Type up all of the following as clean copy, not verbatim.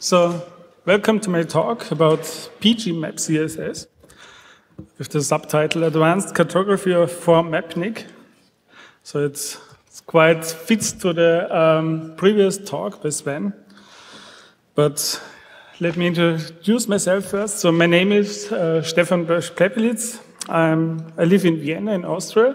So, welcome to my talk about PG MapCSS with the subtitle Advanced Cartography for Mapnik. So it's quite fits to the previous talk by Sven. But let me introduce myself first. So my name is Stefan Bösch-Plepelitz. I live in Vienna in Austria.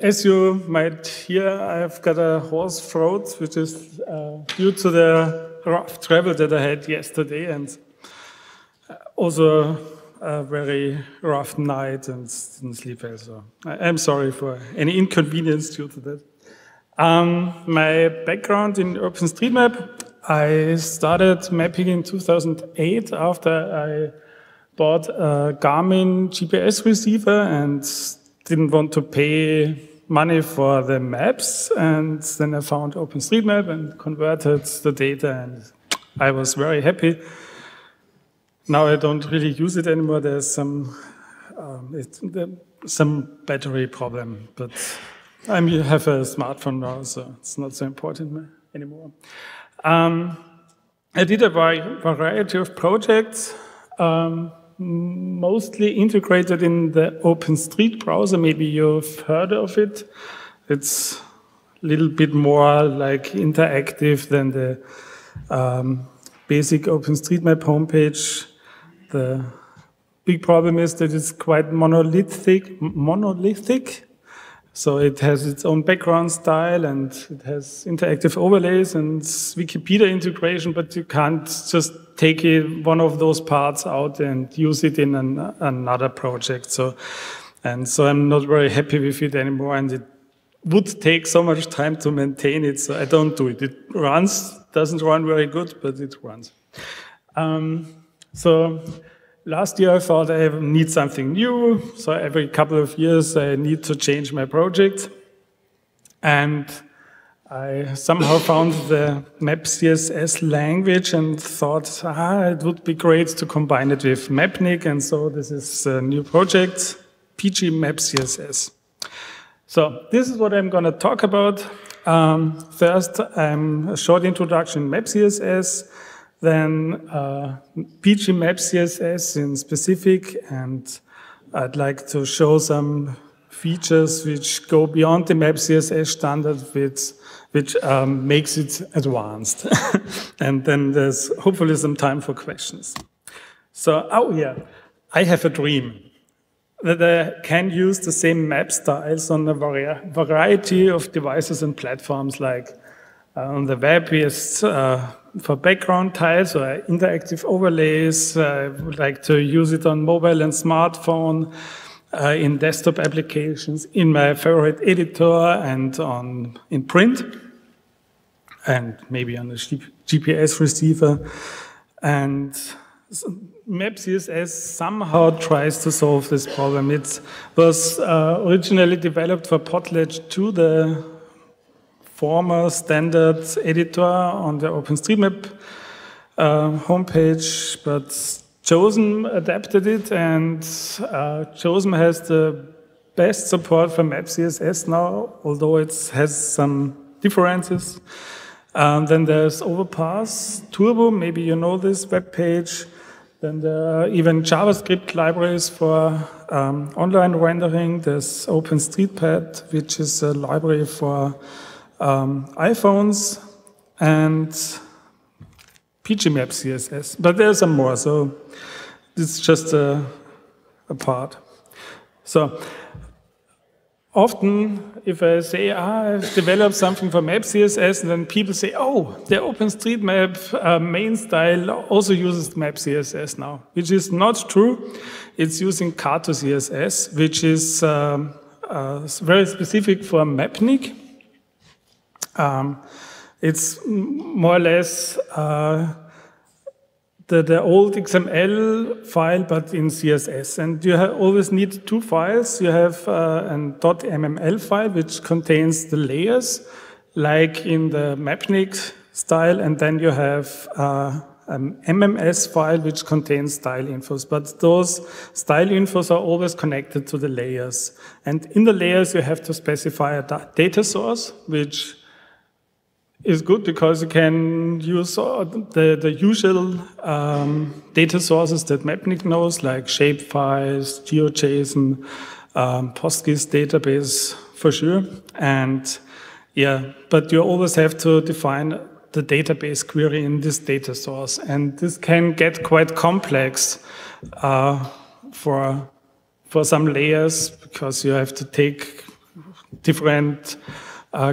As you might hear, I've got a hoarse throat, which is due to the rough travel that I had yesterday, and also a very rough night and didn't sleep well. So I'm sorry for any inconvenience due to that. My background in OpenStreetMap, I started mapping in 2008 after I bought a Garmin GPS receiver and didn't want to pay money for the maps, and then I found OpenStreetMap and converted the data, and I was very happy. Now I don't really use it anymore. There's some battery problem, but I have a smartphone now, so it's not so important anymore. I did a variety of projects. Mostly integrated in the OpenStreet browser. Maybe you've heard of it. It's a little bit more like interactive than the basic OpenStreetMap homepage. The big problem is that it's quite monolithic. So it has its own background style and it has interactive overlays and Wikipedia integration, but you can't just take it, one of those parts out and use it in another project. So I'm not very happy with it anymore, and it would take so much time to maintain it, so I don't do it. It runs, doesn't run very good, but it runs. So last year I thought I need something new, so every couple of years I need to change my project, and I somehow found the MapCSS language and thought, it would be great to combine it with Mapnik, and so this is a new project, PG MapCSS. So this is what I'm going to talk about. First, a short introduction in MapCSS, then PG MapCSS in specific, and I'd like to show some features which go beyond the MapCSS standard, which makes it advanced. And then there's hopefully some time for questions. So, I have a dream that I can use the same map styles on a variety of devices and platforms, like on the web is for background tiles or interactive overlays. I would like to use it on mobile and smartphone. In desktop applications, in my favorite editor, and in print, and maybe on the GPS receiver. And MapCSS somehow tries to solve this problem. It was originally developed for Potlatch 2, the former standard editor on the OpenStreetMap homepage, but JOSM adapted it, and JOSM has the best support for MapCSS now, although it has some differences. Then there's Overpass Turbo, maybe you know this web page. Then there are even JavaScript libraries for online rendering. There's OpenStreetPad, which is a library for iPhones, and PG MapCSS, but there's some more, so it's just a part. So often, if I say, I've developed something for MapCSS, and then people say, the OpenStreetMap main style also uses MapCSS now, which is not true. It's using Carto CSS, which is very specific for Mapnik. It's more or less the old XML file, but in CSS. And you always need two files. You have a .mml file, which contains the layers, like in the Mapnik style, and then you have an MMS file, which contains style infos. But those style infos are always connected to the layers. And in the layers, you have to specify a data source, which is good because you can use the usual data sources that Mapnik knows, like ShapeFiles, GeoJSON, PostGIS database for sure. And yeah, but you always have to define the database query in this data source, and this can get quite complex for some layers, because you have to take different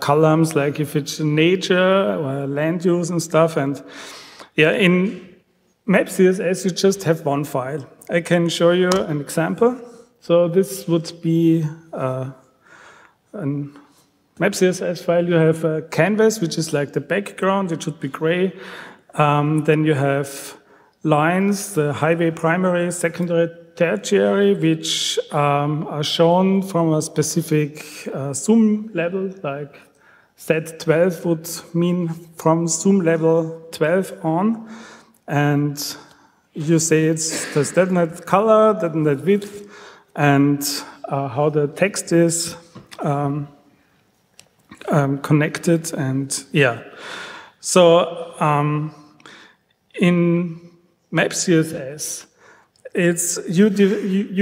columns, like if it's nature or land use and stuff. And yeah, in MapCSS you just have one file. I can show you an example. So this would be an MapCSS file. You have a canvas, which is like the background, it should be gray. Then you have lines, the highway primary, secondary, tertiary, which are shown from a specific zoom level, like set 12 would mean from zoom level 12 on. And you say it's the standard color, the standard width, and how the text is connected. And yeah, so in MapCSS, it's you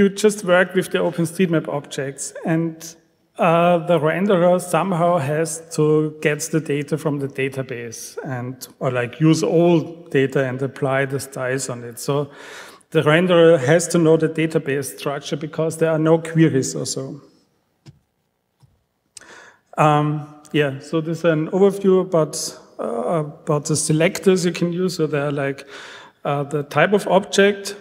just work with the OpenStreetMap objects, and the renderer somehow has to get the data from the database, and or like use old data and apply the styles on it. So the renderer has to know the database structure, because there are no queries or so. Yeah, so this is an overview about the selectors you can use. So they are like the type of object,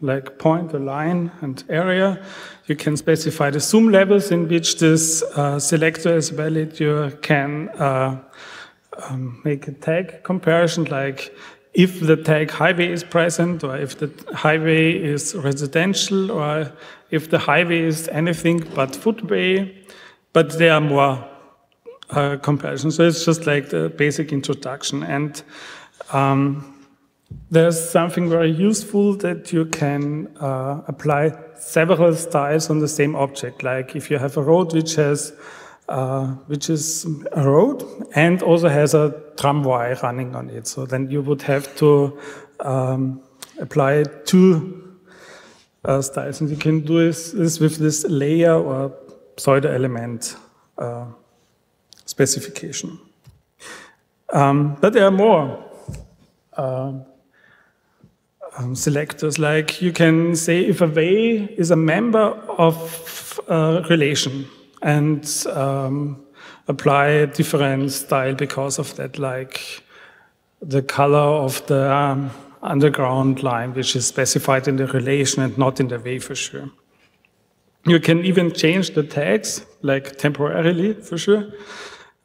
like point, a line, and area. You can specify the zoom levels in which this selector is valid. You can make a tag comparison, like if the tag highway is present, or if the highway is residential, or if the highway is anything but footway. But there are more comparisons. So it's just like the basic introduction. And there's something very useful that you can apply several styles on the same object. Like if you have a road which is a road and also has a tramway running on it. So then you would have to apply two styles. And you can do this with this layer or pseudo-element specification. But there are more selectors. Like you can say if a way is a member of a relation, and apply a different style because of that, like the color of the underground line, which is specified in the relation and not in the way for sure. You can even change the tags, like temporarily for sure.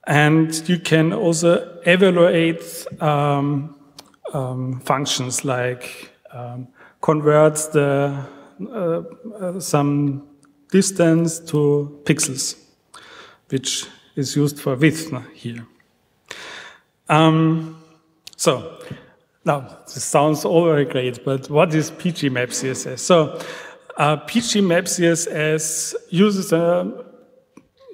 And you can also evaluate functions, like converts the, some distance to pixels, which is used for width here. So now this sounds all very great, but what is PGMapCSS? So PGMapCSS uses a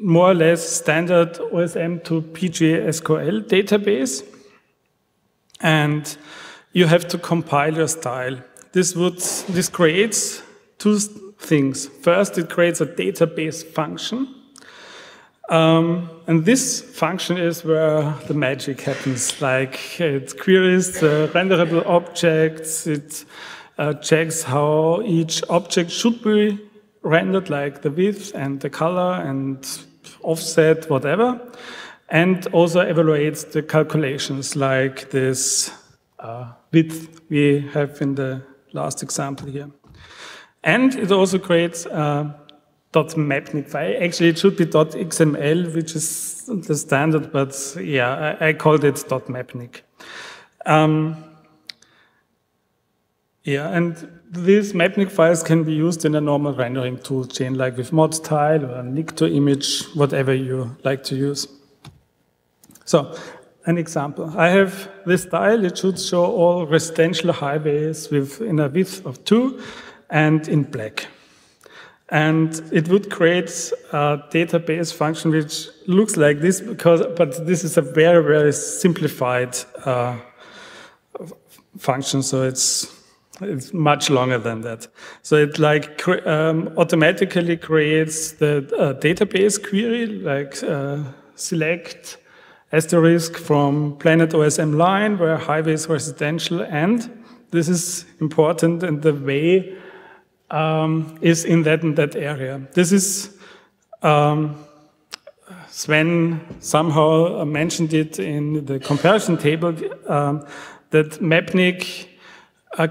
more or less standard OSM to PGSQL database, and you have to compile your style. This creates two things. First, it creates a database function, and this function is where the magic happens. Like it queries the renderable objects. It checks how each object should be rendered, like the width and the color and offset, whatever, and also evaluates the calculations, like this width we have in the last example here. And it also creates a .mapnik file. Actually, it should be .xml, which is the standard, but yeah, I called it .mapnik. Yeah, and these Mapnik files can be used in a normal rendering tool chain, like with mod tile or nick to image, whatever you like to use. So, an example. I have this tile. It should show all residential highways with in a width of 2 and in black. And it would create a database function which looks like this, but this is a very, very simplified function, so it's much longer than that. So it like automatically creates the database query, like select asterisk from planet OSM line where highways residential end. This is important, and the way is in that area. This is Sven somehow mentioned it in the comparison table that Mapnik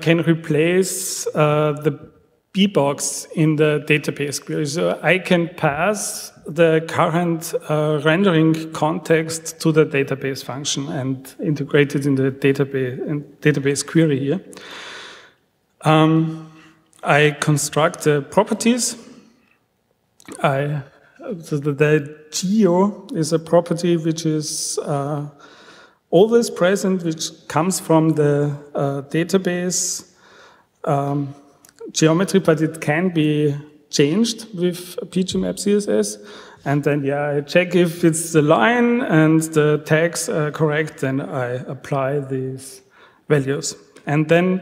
can replace the B-box in the database query. So I can pass the current rendering context to the database function and integrate it in the database query here. I construct the properties. The geo is a property which is always present, which comes from the database geometry, but it can be changed with PGMapCSS. And then, yeah, I check if it's the line and the tags are correct, then I apply these values. And then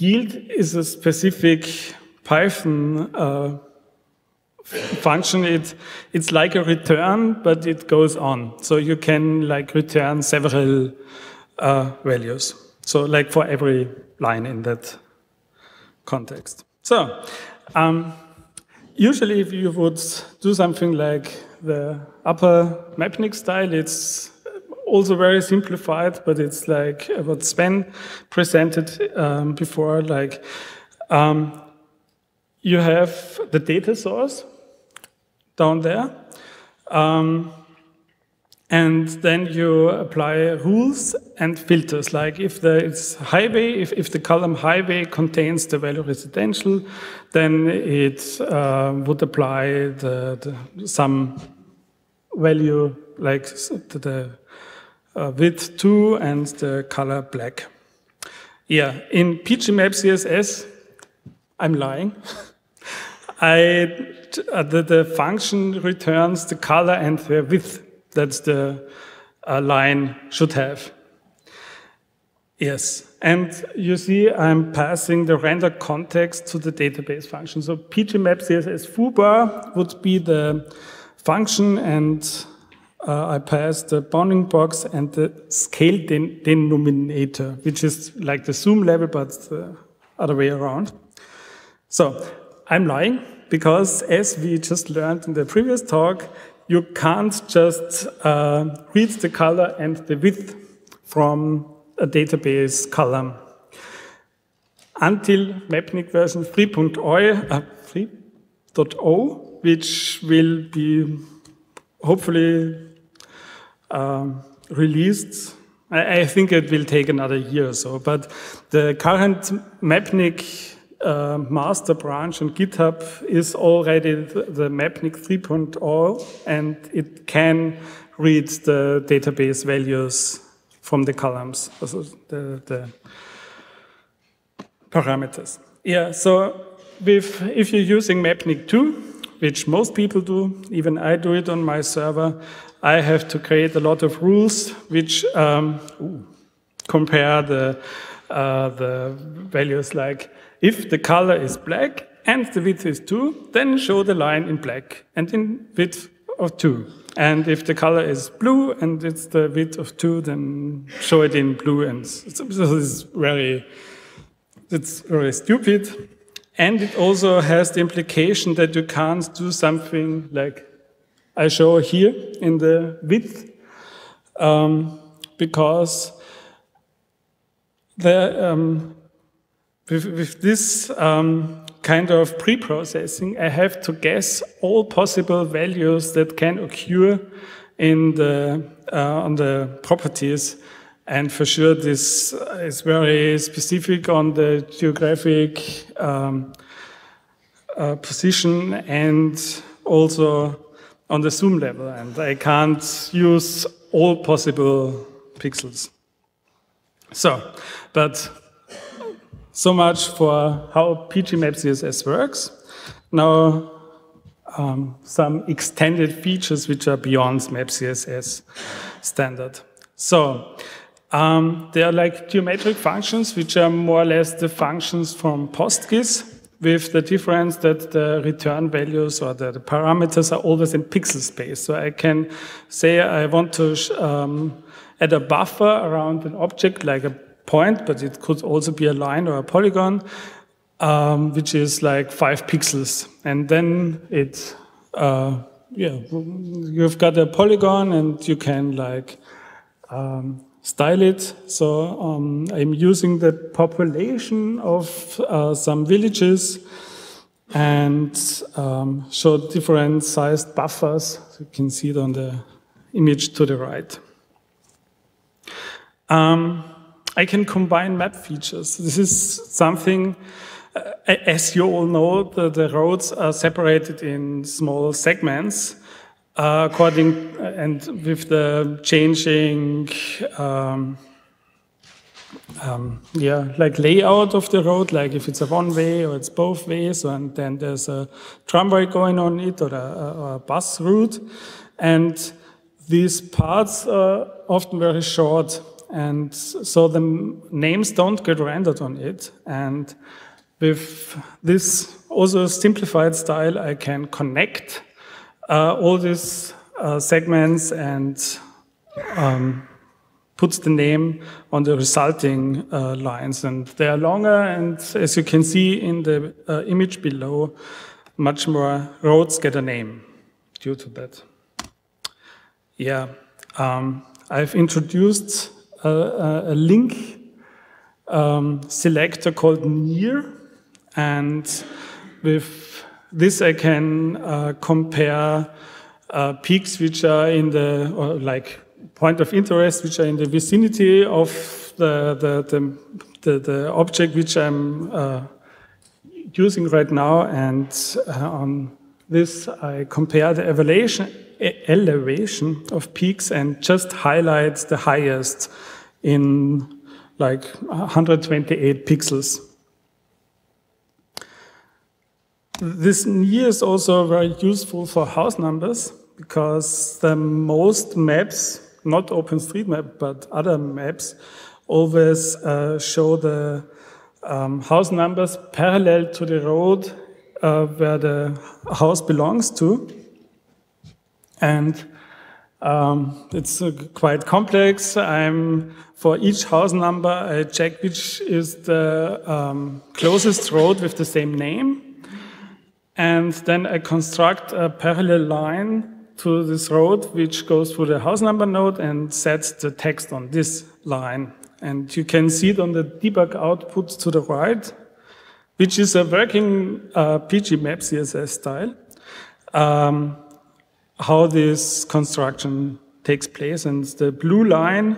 yield is a specific Python function. It's like a return, but it goes on. So you can like return several values. So like for every line in that context. So usually if you would do something like the upper Mapnik style, it's also very simplified, but it's like what Sven presented before, like you have the data source down there, and then you apply rules and filters, like if there is highway, if the column highway contains the value residential, then it would apply some value like the width 2 and the color black. Yeah, in PGMapCSS, I'm lying. the function returns the color and the width that the line should have. Yes, and you see I'm passing the render context to the database function. So PGMapCSS foobar would be the function, and I pass the bounding box and the scale denominator, which is like the zoom level, but the other way around. So I'm lying, because as we just learned in the previous talk, you can't just read the color and the width from a database column. Until Mapnik version 3.0, which will be hopefully released. I think it will take another year or so, but the current Mapnik master branch on GitHub is already the Mapnik 3.0, and it can read the database values from the columns, also the parameters. Yeah, so if you're using Mapnik 2, which most people do, even I do it on my server, I have to create a lot of rules which compare the values, like if the color is black and the width is 2, then show the line in black and in width of 2. And if the color is blue and it's the width of 2, then show it in blue. And it's very stupid. And it also has the implication that you can't do something like I show here in the width, because with this kind of pre-processing, I have to guess all possible values that can occur in the on the properties. And for sure, this is very specific on the geographic position and also on the zoom level. And I can't use all possible pixels. So, but so much for how PGMapCSS works. Now, some extended features which are beyond MapCSS standard. So, they are like geometric functions, which are more or less the functions from PostGIS, with the difference that the return values or the parameters are always in pixel space. So I can say I want to add a buffer around an object like a point, but it could also be a line or a polygon, which is like 5 pixels. And then it, you've got a polygon and you can like style it. So I'm using the population of some villages and show different sized buffers. You can see it on the image to the right. I can combine map features. This is something, as you all know, the roads are separated in small segments according and with the changing like layout of the road, like if it's a one-way or it's both ways, and then there's a tramway going on it or a bus route. And these parts are often very short, and so the names don't get rendered on it. And with this also simplified style, I can connect all these segments and puts the name on the resulting lines. And they are longer, and as you can see in the image below, much more roads get a name due to that. Yeah, I've introduced a link selector called near, and with this I can compare peaks which are in the, or like point of interest, which are in the vicinity of the object which I'm using right now. And on this I compare the elevation of peaks and just highlight the highest in like 128 pixels. This near is also very useful for house numbers, because the most maps, not OpenStreetMap, but other maps, always show the house numbers parallel to the road where the house belongs to. And it's quite complex. For each house number, I check which is the closest road with the same name. And then I construct a parallel line to this road, which goes through the house number node and sets the text on this line. And you can see it on the debug output to the right, which is a working PGMap CSS style, how this construction takes place. And the blue line,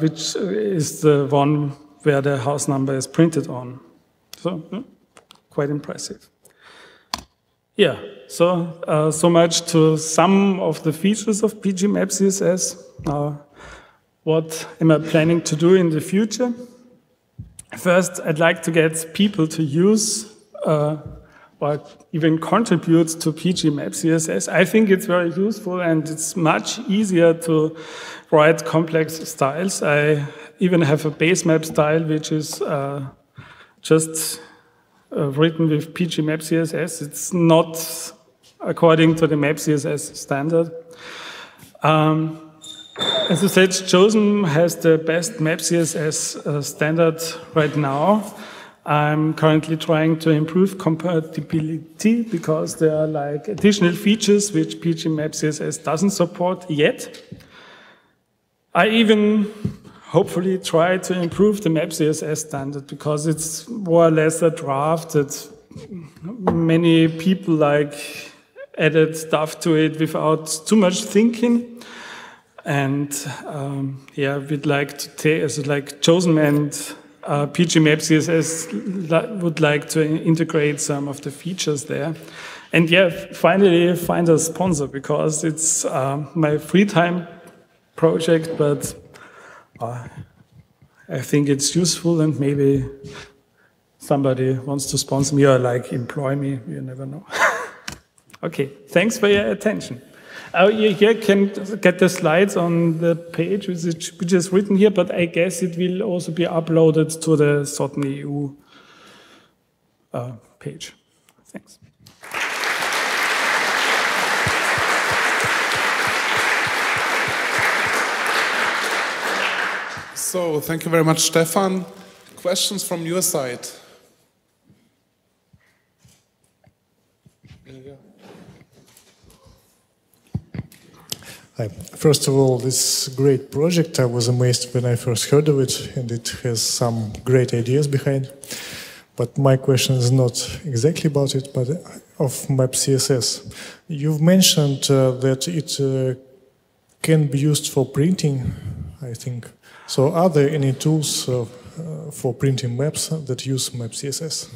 which is the one where the house number is printed on. So, quite impressive. Yeah, so so much to some of the features of PGMap CSS. Now, what am I planning to do in the future? First, I'd like to get people to use or even contribute to PGMap CSS. I think it's very useful, and it's much easier to write complex styles. I even have a base map style which is just written with PGMap CSS. It's not according to the Map CSS standard. As I said, JOSM has the best Map CSS standard right now. I'm currently trying to improve compatibility because there are like additional features which PGMap CSS doesn't support yet. I even hopefully try to improve the Map CSS standard, because it's more or less a draft that many people like added stuff to it without too much thinking. And yeah, we'd like to take, as like JOSM and PGMap CSS would like to integrate some of the features there. And yeah, finally find a sponsor, because it's my free time project, but I think it's useful, and maybe somebody wants to sponsor me or like employ me, you never know. Okay, thanks for your attention. You here can get the slides on the page which is written here, but I guess it will also be uploaded to the SOTM-EU page. Thanks. So, thank you very much, Stefan. Questions from your side? Hi. First of all, this great project, I was amazed when I first heard of it, and it has some great ideas behind. But my question is not exactly about it, but of MapCSS. You've mentioned that it can be used for printing, I think. So are there any tools for printing maps that use MapCSS?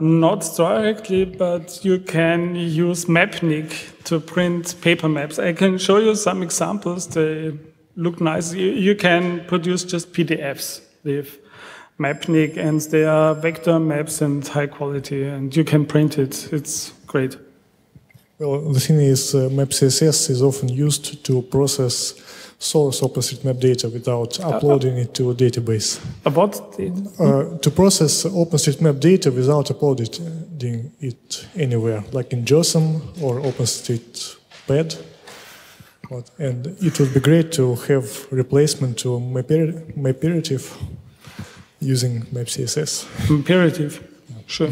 Not directly, but you can use Mapnik to print paper maps. I can show you some examples. They look nice. You can produce just PDFs with Mapnik, and they are vector maps and high quality, and you can print it. It's great. Well, the thing is, MapCSS is often used to process source OpenStreetMap data without uploading it to a database. To process OpenStreetMap data without uploading it anywhere, like in JOSM or OpenStreetPad. And it would be great to have replacement to Maperative using MapCSS. Maperative, yeah. Sure.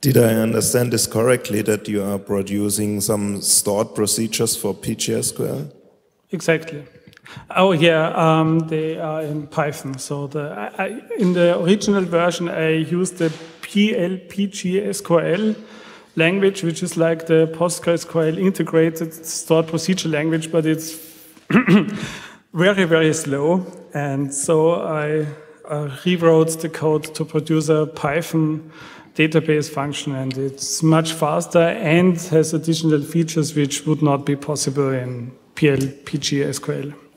Did I understand this correctly, that you are producing some stored procedures for PGSQL? Exactly. Oh yeah, they are in Python. So in the original version, I used the PLPGSQL language, which is like the PostgreSQL integrated stored procedure language, but it's very, very slow. And so I rewrote the code to produce a Python database function, and it's much faster and has additional features which would not be possible in PLPGSQL.